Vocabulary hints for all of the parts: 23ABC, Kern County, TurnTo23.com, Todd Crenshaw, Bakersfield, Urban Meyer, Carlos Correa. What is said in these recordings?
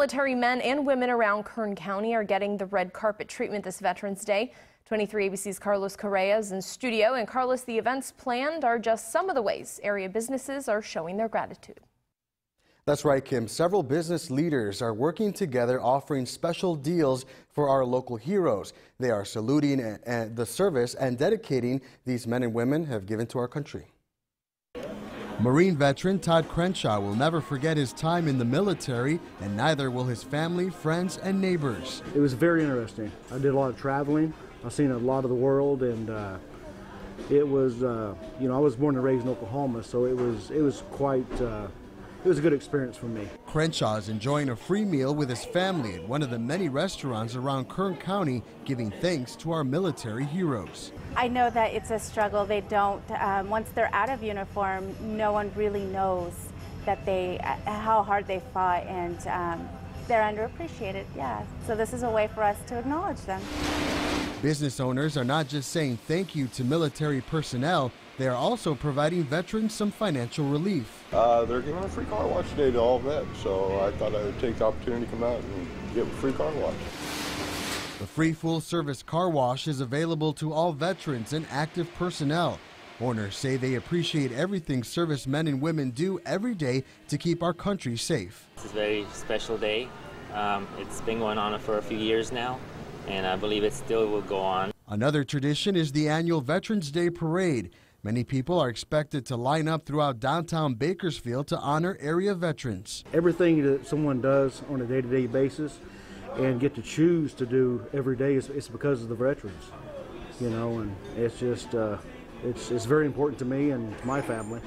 military men and women around Kern County are getting the red carpet treatment this Veterans Day. 23ABC's Carlos Correa is in studio. And Carlos, the events planned are just some of the ways area businesses are showing their gratitude. That's right, Kim. Several business leaders are working together, offering special deals for our local heroes. They are saluting the service and dedicating these men and women have given to our country. Marine veteran Todd Crenshaw will never forget his time in the military, and neither will his family, friends, and neighbors. It was very interesting. I did a lot of traveling. I've seen a lot of the world, and it was, you know, I was born and raised in Oklahoma, so it was quite. It was a good experience for me. Crenshaw is enjoying a free meal with his family at one of the many restaurants around Kern County, giving thanks to our military heroes. I know that it's a struggle. They don't, once they're out of uniform, no one really knows that how hard they fought, and they're underappreciated, yeah. So this is a way for us to acknowledge them. Business owners are not just saying thank you to military personnel, they are also providing veterans some financial relief. They're giving a free car wash today to all vets, so I thought I would take the opportunity to come out and get a free car wash. The free full-service car wash is available to all veterans and active personnel. Owners say they appreciate everything servicemen and women do every day to keep our country safe. It's a very special day. It's been going on for a few years now, and I believe it still will go on. Another tradition is the annual Veterans Day Parade. Many people are expected to line up throughout downtown Bakersfield to honor area veterans. Everything that someone does on a day-to-day basis and get to choose to do every day is because of the veterans, you know, and it's just, it's very important to me and my family.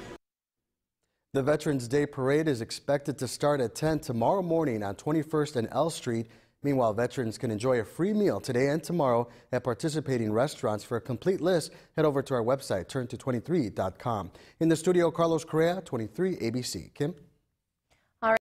The Veterans Day Parade is expected to start at 10 tomorrow morning on 21st and L Street. Meanwhile, veterans can enjoy a free meal today and tomorrow at participating restaurants. For a complete list, head over to our website, TurnTo23.com. In the studio, Carlos Correa, 23ABC. Kim?